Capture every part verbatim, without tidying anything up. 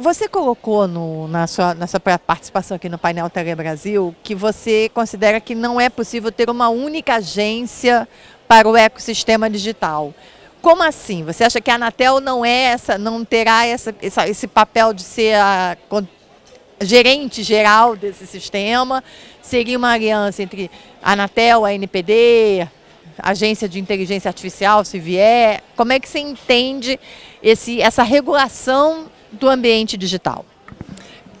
Você colocou no, na, sua, na sua participação aqui no painel Telebrasil que você considera que não é possível ter uma única agência para o ecossistema digital. Como assim? Você acha que a Anatel não é essa, não terá essa, essa, esse papel de ser a gerente geral desse sistema? Seria uma aliança entre a Anatel, a N P D, a Agência de Inteligência Artificial, se vier? Como é que você entende esse, essa regulação do ambiente digital?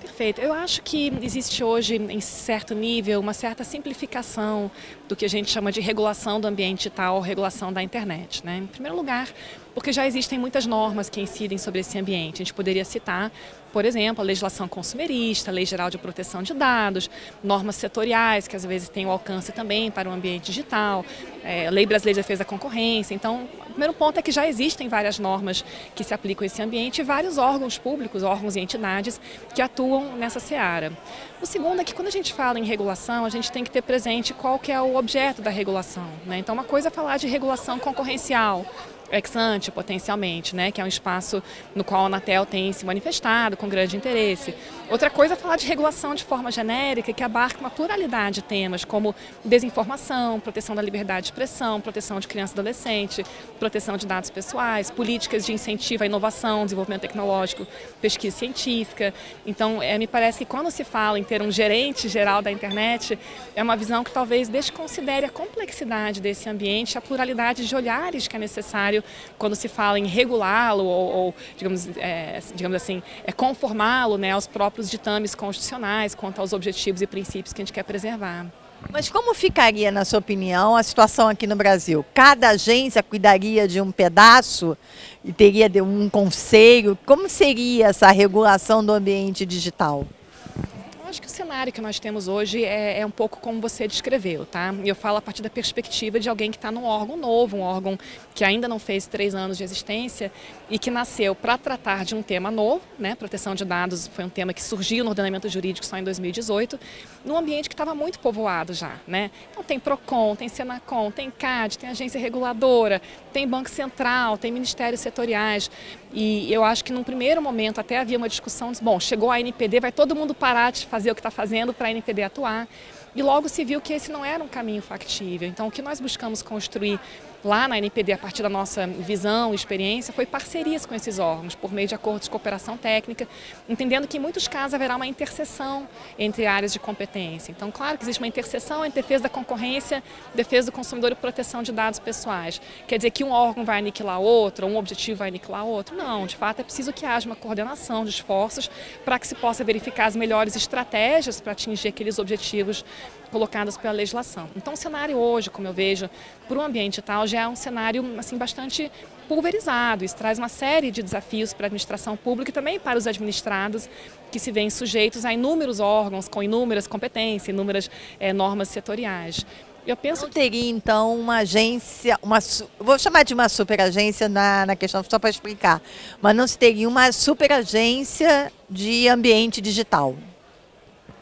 Perfeito. Eu acho que existe hoje, em certo nível, uma certa simplificação do que a gente chama de regulação do ambiente digital, regulação da internet, né? Em primeiro lugar, porque já existem muitas normas que incidem sobre esse ambiente. A gente poderia citar, por exemplo, a legislação consumerista, a Lei Geral de Proteção de Dados, normas setoriais que às vezes têm o alcance também para o ambiente digital, é, a Lei Brasileira de Defesa da Concorrência. Então, o primeiro ponto é que já existem várias normas que se aplicam a esse ambiente e vários órgãos públicos, órgãos e entidades que atuam nessa seara. O segundo é que quando a gente fala em regulação, a gente tem que ter presente qual que é o objeto da regulação, né? Então, uma coisa é falar de regulação concorrencial, ex-ante, potencialmente, né, que é um espaço no qual a Anatel tem se manifestado com grande interesse. Outra coisa é falar de regulação de forma genérica, que abarca uma pluralidade de temas, como desinformação, proteção da liberdade de expressão, proteção de criança e adolescente, proteção de dados pessoais, políticas de incentivo à inovação, desenvolvimento tecnológico, pesquisa científica. Então, é, me parece que quando se fala em ter um gerente geral da internet, é uma visão que talvez desconsidere a complexidade desse ambiente, a pluralidade de olhares que é necessário quando se fala em regulá-lo ou, ou digamos, é, digamos assim, é conformá-lo, né, aos próprios ditames constitucionais quanto aos objetivos e princípios que a gente quer preservar. Mas como ficaria, na sua opinião, a situação aqui no Brasil? Cada agência cuidaria de um pedaço e teria de um conselho? Como seria essa regulação do ambiente digital? Acho que o cenário que nós temos hoje é, é um pouco como você descreveu, tá? E eu falo a partir da perspectiva de alguém que está num órgão novo, um órgão que ainda não fez três anos de existência e que nasceu para tratar de um tema novo, né? Proteção de dados foi um tema que surgiu no ordenamento jurídico só em dois mil e dezoito, num ambiente que estava muito povoado já, né? Então tem Procon, tem Senacon, tem C A D, tem agência reguladora, tem Banco Central, tem ministérios setoriais. E eu acho que num primeiro momento até havia uma discussão de, bom, chegou a N P D, vai todo mundo parar de fazer fazer o que está fazendo para a N P D atuar, e logo se viu que esse não era um caminho factível. Então, o que nós buscamos construir lá na N P D, a partir da nossa visão e experiência, foi parcerias com esses órgãos, por meio de acordos de cooperação técnica, entendendo que em muitos casos haverá uma interseção entre áreas de competência. Então, claro que existe uma interseção entre defesa da concorrência, defesa do consumidor e proteção de dados pessoais. Quer dizer que um órgão vai aniquilar outro, um objetivo vai aniquilar outro? Não, de fato é preciso que haja uma coordenação de esforços para que se possa verificar as melhores estratégias para atingir aqueles objetivos colocadas pela legislação. Então, o cenário hoje, como eu vejo, para o ambiente digital, já é um cenário assim, bastante pulverizado. Isso traz uma série de desafios para a administração pública e também para os administrados, que se veem sujeitos a inúmeros órgãos, com inúmeras competências, inúmeras é, normas setoriais. Eu penso Não teria, então, uma agência, uma, vou chamar de uma superagência na, na questão, só para explicar, mas não se teria uma superagência de ambiente digital?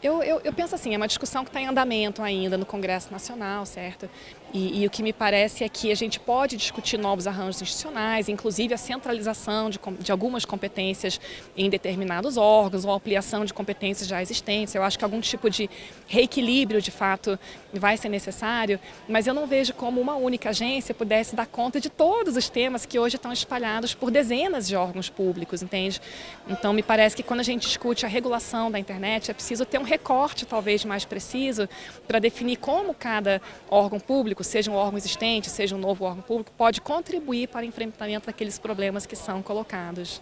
Eu, eu, eu penso assim, é uma discussão que está em andamento ainda no Congresso Nacional, certo? E, e o que me parece é que a gente pode discutir novos arranjos institucionais, inclusive a centralização de, de algumas competências em determinados órgãos, ou ampliação de competências já existentes. Eu acho que algum tipo de reequilíbrio, de fato, vai ser necessário, mas eu não vejo como uma única agência pudesse dar conta de todos os temas que hoje estão espalhados por dezenas de órgãos públicos, entende? Então, me parece que quando a gente discute a regulação da internet, é preciso ter um recorte talvez mais preciso para definir como cada órgão público, seja um órgão existente, seja um novo órgão público, pode contribuir para o enfrentamento daqueles problemas que são colocados.